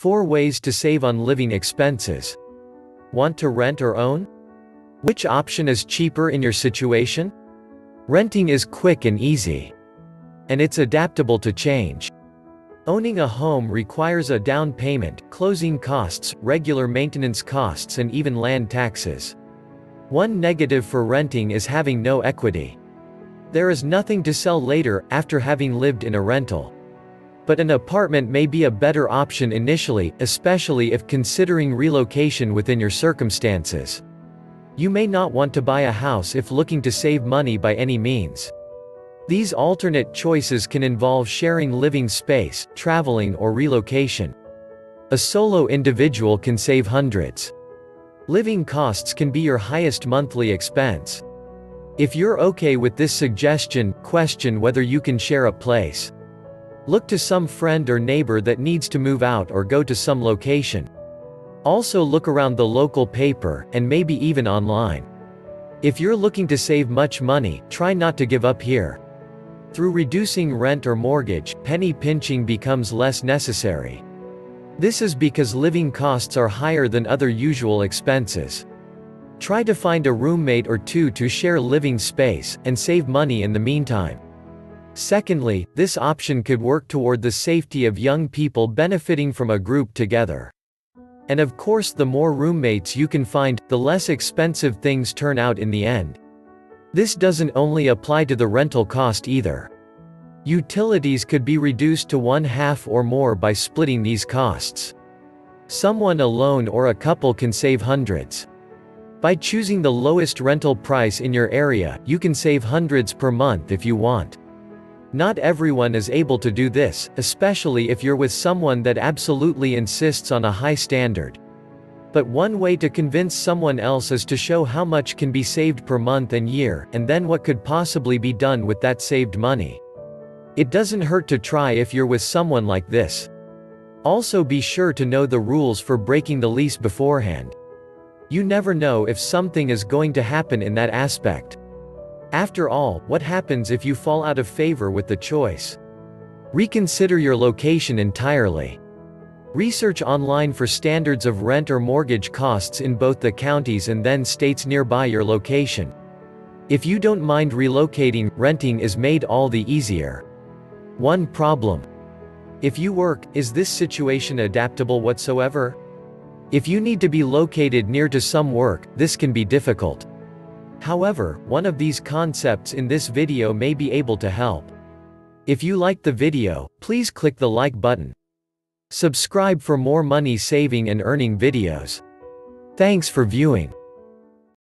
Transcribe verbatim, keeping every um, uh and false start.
four Ways to Save on Living Expenses. Want to rent or own? Which option is cheaper in your situation? Renting is quick and easy, and it's adaptable to change. Owning a home requires a down payment, closing costs, regular maintenance costs, and even land taxes. One negative for renting is having no equity. There is nothing to sell later after having lived in a rental. But an apartment may be a better option initially, especially if considering relocation within your circumstances. You may not want to buy a house if looking to save money by any means. These alternate choices can involve sharing living space, traveling, or relocation. A solo individual can save hundreds. Living costs can be your highest monthly expense. If you're okay with this suggestion, question whether you can share a place. Look to some friend or neighbor that needs to move out or go to some location. Also look around the local paper, and maybe even online. If you're looking to save much money, try not to give up here. Through reducing rent or mortgage, penny pinching becomes less necessary. This is because living costs are higher than other usual expenses. Try to find a roommate or two to share living space, and save money in the meantime. Secondly, this option could work toward the safety of young people benefiting from a group together. And of course, the more roommates you can find, the less expensive things turn out in the end. This doesn't only apply to the rental cost either. Utilities could be reduced to one half or more by splitting these costs. Someone alone or a couple can save hundreds. By choosing the lowest rental price in your area, you can save hundreds per month if you want. Not everyone is able to do this, especially if you're with someone that absolutely insists on a high standard. But one way to convince someone else is to show how much can be saved per month and year, and then what could possibly be done with that saved money. It doesn't hurt to try if you're with someone like this. Also, be sure to know the rules for breaking the lease beforehand. You never know if something is going to happen in that aspect. After all, what happens if you fall out of favor with the choice? Reconsider your location entirely. Research online for standards of rent or mortgage costs in both the counties and then states nearby your location. If you don't mind relocating, renting is made all the easier. One problem. If you work, is this situation adaptable whatsoever? If you need to be located near to some work, this can be difficult. However, one of these concepts in this video may be able to help. If you liked the video, please click the like button. Subscribe for more money saving and earning videos. Thanks for viewing.